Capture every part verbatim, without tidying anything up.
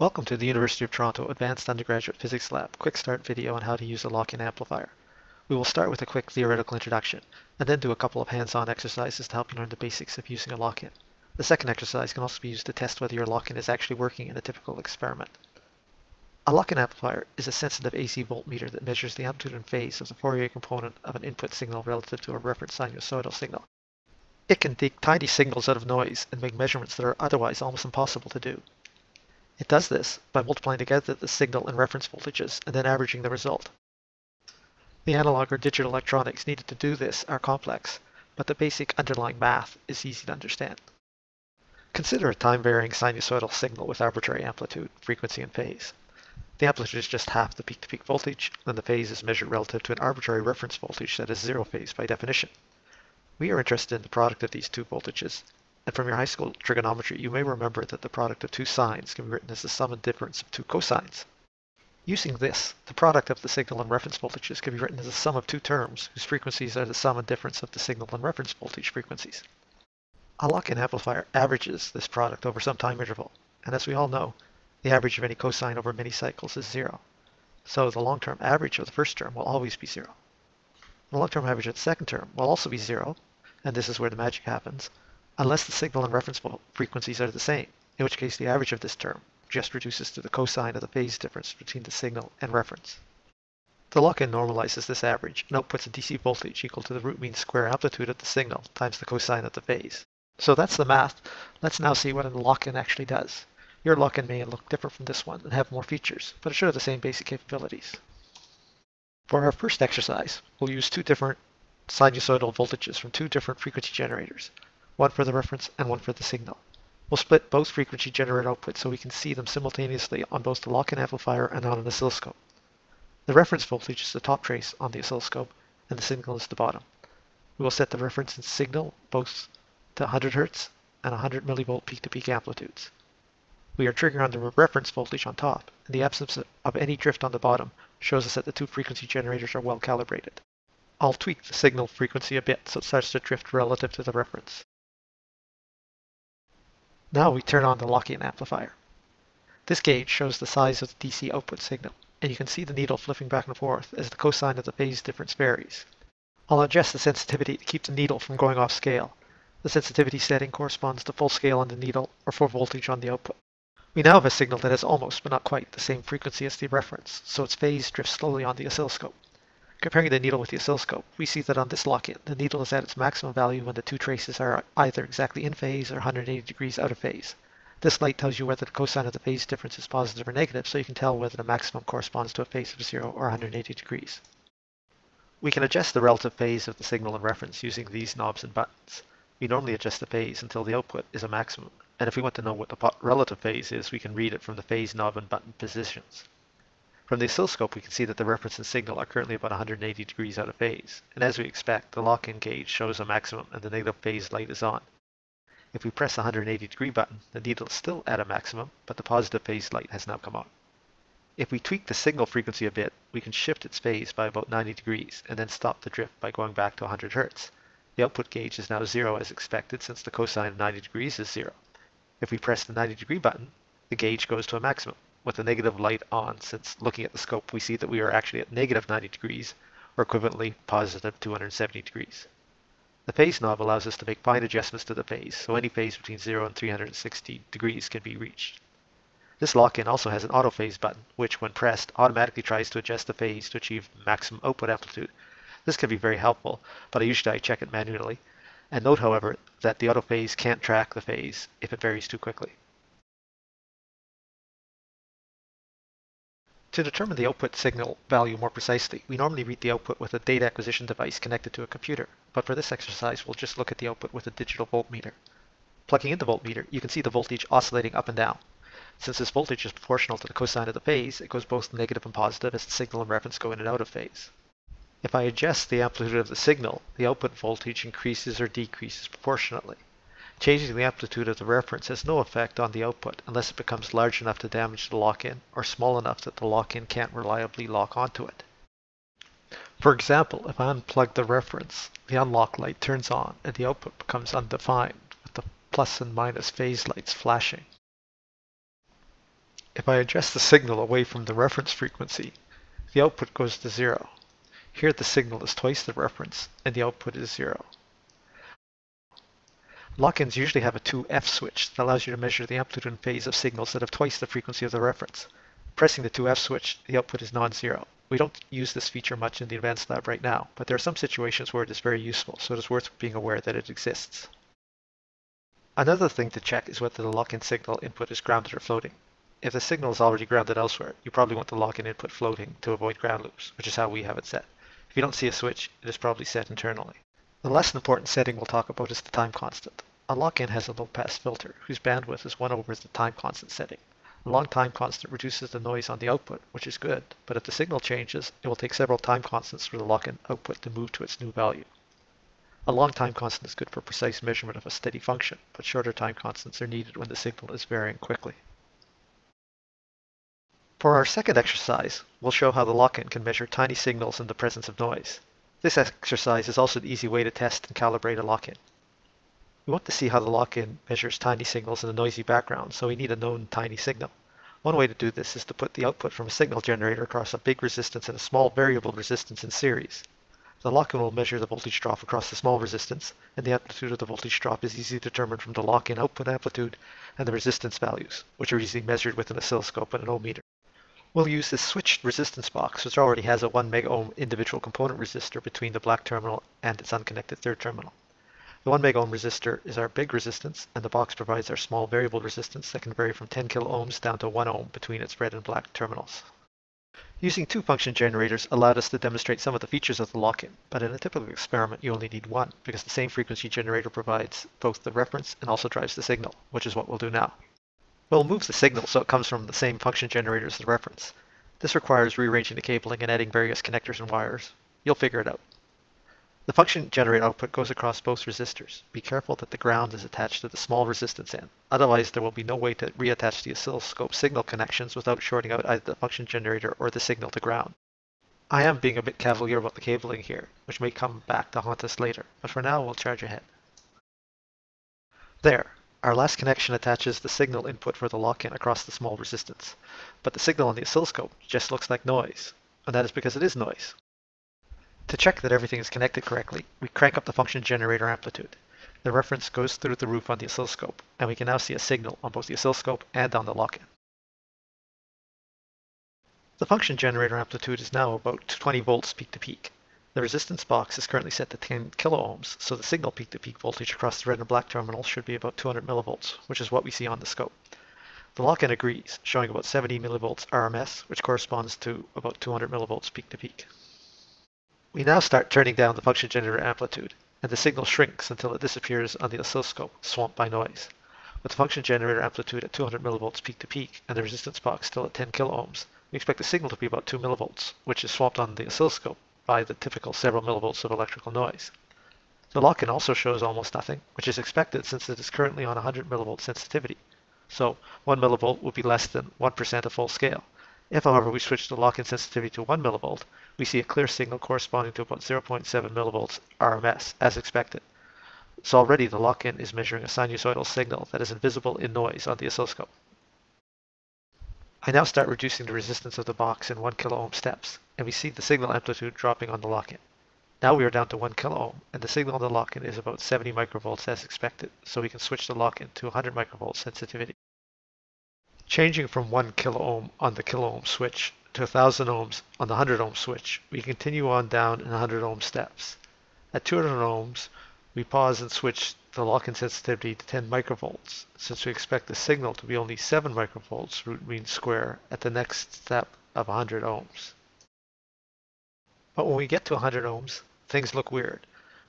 Welcome to the University of Toronto Advanced Undergraduate Physics Lab Quick Start video on how to use a lock-in amplifier. We will start with a quick theoretical introduction, and then do a couple of hands-on exercises to help you learn the basics of using a lock-in. The second exercise can also be used to test whether your lock-in is actually working in a typical experiment. A lock-in amplifier is a sensitive A C voltmeter that measures the amplitude and phase of the Fourier component of an input signal relative to a reference sinusoidal signal. It can take tiny signals out of noise and make measurements that are otherwise almost impossible to do. It does this by multiplying together the signal and reference voltages and then averaging the result. The analog or digital electronics needed to do this are complex, but the basic underlying math is easy to understand. Consider a time-varying sinusoidal signal with arbitrary amplitude, frequency, and phase. The amplitude is just half the peak-to-peak voltage, and the phase is measured relative to an arbitrary reference voltage that is zero phase by definition. We are interested in the product of these two voltages, and from your high school trigonometry, you may remember that the product of two sines can be written as the sum and difference of two cosines. Using this, the product of the signal and reference voltages can be written as the sum of two terms whose frequencies are the sum and difference of the signal and reference voltage frequencies. A lock-in amplifier averages this product over some time interval, and as we all know, the average of any cosine over many cycles is zero. So the long-term average of the first term will always be zero. The long-term average of the second term will also be zero, and this is where the magic happens, unless the signal and reference frequencies are the same, in which case the average of this term just reduces to the cosine of the phase difference between the signal and reference. The lock-in normalizes this average and outputs a D C voltage equal to the root mean square amplitude of the signal times the cosine of the phase. So that's the math. Let's now see what a lock-in actually does. Your lock-in may look different from this one and have more features, but it should have the same basic capabilities. For our first exercise, we'll use two different sinusoidal voltages from two different frequency generators, one for the reference and one for the signal. We'll split both frequency generator outputs so we can see them simultaneously on both the lock-in amplifier and on an oscilloscope. The reference voltage is the top trace on the oscilloscope, and the signal is the bottom. We will set the reference and signal both to one hundred hertz and one hundred millivolt peak-to-peak amplitudes. We are triggering on the reference voltage on top, and the absence of any drift on the bottom shows us that the two frequency generators are well calibrated. I'll tweak the signal frequency a bit so it starts to drift relative to the reference. Now we turn on the lock-in amplifier. This gauge shows the size of the D C output signal, and you can see the needle flipping back and forth as the cosine of the phase difference varies. I'll adjust the sensitivity to keep the needle from going off scale. The sensitivity setting corresponds to full scale on the needle or full voltage on the output. We now have a signal that has almost, but not quite, the same frequency as the reference, so its phase drifts slowly on the oscilloscope. Comparing the needle with the oscilloscope, we see that on this lock-in, the needle is at its maximum value when the two traces are either exactly in phase or one hundred eighty degrees out of phase. This light tells you whether the cosine of the phase difference is positive or negative, so you can tell whether the maximum corresponds to a phase of zero or one hundred eighty degrees. We can adjust the relative phase of the signal and reference using these knobs and buttons. We normally adjust the phase until the output is a maximum, and if we want to know what the relative phase is, we can read it from the phase knob and button positions. From the oscilloscope, we can see that the reference and signal are currently about one hundred eighty degrees out of phase, and as we expect, the lock-in gauge shows a maximum and the negative phase light is on. If we press the one hundred eighty degree button, the needle is still at a maximum, but the positive phase light has now come on. If we tweak the signal frequency a bit, we can shift its phase by about ninety degrees and then stop the drift by going back to one hundred hertz. The output gauge is now zero as expected, since the cosine of ninety degrees is zero. If we press the ninety degree button, the gauge goes to a maximum, with the negative light on, since looking at the scope we see that we are actually at negative ninety degrees, or equivalently positive two hundred seventy degrees. The phase knob allows us to make fine adjustments to the phase, so any phase between zero and three hundred sixty degrees can be reached. This lock-in also has an auto phase button, which when pressed automatically tries to adjust the phase to achieve maximum output amplitude. This can be very helpful, but I usually check it manually. And note, however, that the auto phase can't track the phase if it varies too quickly. To determine the output signal value more precisely, we normally read the output with a data acquisition device connected to a computer, but for this exercise we'll just look at the output with a digital voltmeter. Plugging in the voltmeter, you can see the voltage oscillating up and down. Since this voltage is proportional to the cosine of the phase, it goes both negative and positive as the signal and reference go in and out of phase. If I adjust the amplitude of the signal, the output voltage increases or decreases proportionately. Changing the amplitude of the reference has no effect on the output unless it becomes large enough to damage the lock-in or small enough that the lock-in can't reliably lock onto it. For example, if I unplug the reference, the unlock light turns on and the output becomes undefined, with the plus and minus phase lights flashing. If I adjust the signal away from the reference frequency, the output goes to zero. Here the signal is twice the reference and the output is zero. Lock-ins usually have a two F switch that allows you to measure the amplitude and phase of signals that have twice the frequency of the reference. Pressing the two F switch, the output is non-zero. We don't use this feature much in the advanced lab right now, but there are some situations where it is very useful, so it is worth being aware that it exists. Another thing to check is whether the lock-in signal input is grounded or floating. If the signal is already grounded elsewhere, you probably want the lock-in input floating to avoid ground loops, which is how we have it set. If you don't see a switch, it is probably set internally. The less important setting we'll talk about is the time constant. A lock-in has a low-pass filter, whose bandwidth is one over the time constant setting. A long time constant reduces the noise on the output, which is good, but if the signal changes, it will take several time constants for the lock-in output to move to its new value. A long time constant is good for precise measurement of a steady function, but shorter time constants are needed when the signal is varying quickly. For our second exercise, we'll show how the lock-in can measure tiny signals in the presence of noise. This exercise is also an easy way to test and calibrate a lock-in. We want to see how the lock-in measures tiny signals in a noisy background, so we need a known tiny signal. One way to do this is to put the output from a signal generator across a big resistance and a small variable resistance in series. The lock-in will measure the voltage drop across the small resistance, and the amplitude of the voltage drop is easily determined from the lock-in output amplitude and the resistance values, which are easily measured with an oscilloscope and an ohmmeter. We'll use this switched resistance box, which already has a one mega ohm individual component resistor between the black terminal and its unconnected third terminal. The one mega ohm resistor is our big resistance, and the box provides our small variable resistance that can vary from ten kilo ohms down to one ohm between its red and black terminals. Using two function generators allowed us to demonstrate some of the features of the lock-in, but in a typical experiment you only need one, because the same frequency generator provides both the reference and also drives the signal, which is what we'll do now. We'll move the signal so it comes from the same function generator as the reference. This requires rearranging the cabling and adding various connectors and wires. You'll figure it out. The function generator output goes across both resistors. Be careful that the ground is attached to the small resistance end, otherwise there will be no way to reattach the oscilloscope signal connections without shorting out either the function generator or the signal to ground. I am being a bit cavalier about the cabling here, which may come back to haunt us later, but for now we'll charge ahead. There. Our last connection attaches the signal input for the lock-in across the small resistance, but the signal on the oscilloscope just looks like noise, and that is because it is noise. To check that everything is connected correctly, we crank up the function generator amplitude. The reference goes through the roof on the oscilloscope, and we can now see a signal on both the oscilloscope and on the lock-in. The function generator amplitude is now about twenty volts peak to peak. The resistance box is currently set to ten kilo ohms, so the signal peak-to-peak voltage across the red and black terminals should be about two hundred millivolts, which is what we see on the scope. The lock-in agrees, showing about seventy millivolts R M S, which corresponds to about two hundred millivolts peak-to-peak. We now start turning down the function generator amplitude, and the signal shrinks until it disappears on the oscilloscope, swamped by noise. With the function generator amplitude at two hundred millivolts peak-to-peak and the resistance box still at ten kilo ohms, we expect the signal to be about two millivolts, which is swamped on the oscilloscope by the typical several millivolts of electrical noise. The lock-in also shows almost nothing, which is expected since it is currently on one hundred millivolt sensitivity. So one millivolt would be less than one percent of full scale. If, however, we switch the lock-in sensitivity to one millivolt, we see a clear signal corresponding to about zero point seven millivolts R M S, as expected. So already the lock-in is measuring a sinusoidal signal that is invisible in noise on the oscilloscope. I now start reducing the resistance of the box in one kilo ohm steps, and we see the signal amplitude dropping on the lock-in. Now we are down to one kilo ohm, and the signal on the lock-in is about seventy microvolts as expected, so we can switch the lock-in to one hundred microvolt sensitivity. Changing from one kilo ohm on the kilo ohm switch to one thousand ohms on the one hundred ohm switch, we continue on down in one hundred ohm steps. At two hundred ohms, we pause and switch the lock-in sensitivity to ten microvolts, since we expect the signal to be only seven microvolts root mean square at the next step of one hundred ohms. But when we get to one hundred ohms, things look weird.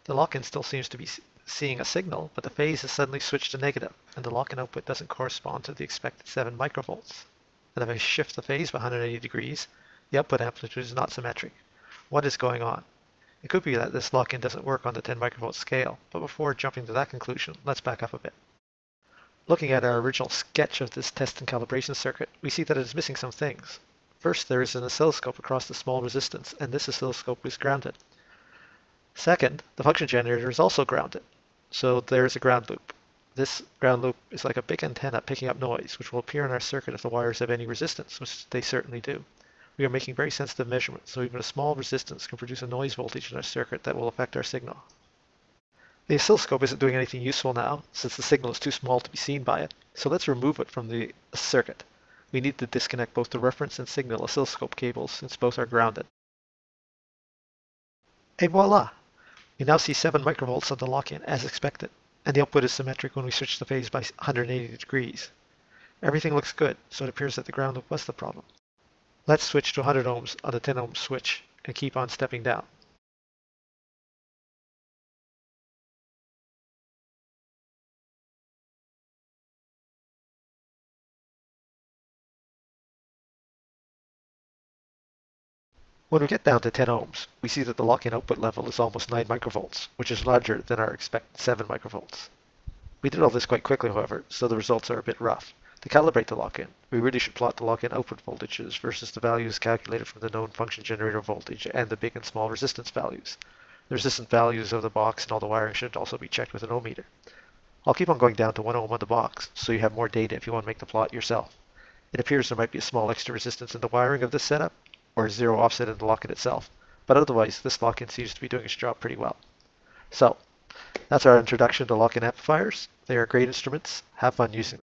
The lock-in still seems to be seeing a signal, but the phase is suddenly switched to negative, and the lock-in output doesn't correspond to the expected seven microvolts. And if I shift the phase by one hundred eighty degrees, the output amplitude is not symmetric. What is going on? It could be that this lock-in doesn't work on the ten microvolt scale, but before jumping to that conclusion, let's back up a bit. Looking at our original sketch of this test and calibration circuit, we see that it is missing some things. First, there is an oscilloscope across the small resistance, and this oscilloscope is grounded. Second, the function generator is also grounded, so there is a ground loop. This ground loop is like a big antenna picking up noise, which will appear in our circuit if the wires have any resistance, which they certainly do. We are making very sensitive measurements, so even a small resistance can produce a noise voltage in our circuit that will affect our signal. The oscilloscope isn't doing anything useful now, since the signal is too small to be seen by it, so let's remove it from the circuit. We need to disconnect both the reference and signal oscilloscope cables, since both are grounded. Et voila! We now see seven microvolts on the lock-in, as expected, and the output is symmetric when we switch the phase by one hundred eighty degrees. Everything looks good, so it appears that the ground loop was the problem. Let's switch to one hundred ohms on the ten ohm switch, and keep on stepping down. When we get down to ten ohms, we see that the lock-in output level is almost nine microvolts, which is larger than our expected seven microvolts. We did all this quite quickly, however, so the results are a bit rough. To calibrate the lock-in, we really should plot the lock-in output voltages versus the values calculated from the known function generator voltage and the big and small resistance values. The resistance values of the box and all the wiring should also be checked with an ohmmeter. I'll keep on going down to one ohm on the box, so you have more data if you want to make the plot yourself. It appears there might be a small extra resistance in the wiring of this setup, or zero offset in the lock-in itself, but otherwise this lock-in seems to be doing its job pretty well. So, that's our introduction to lock-in amplifiers. They are great instruments. Have fun using them.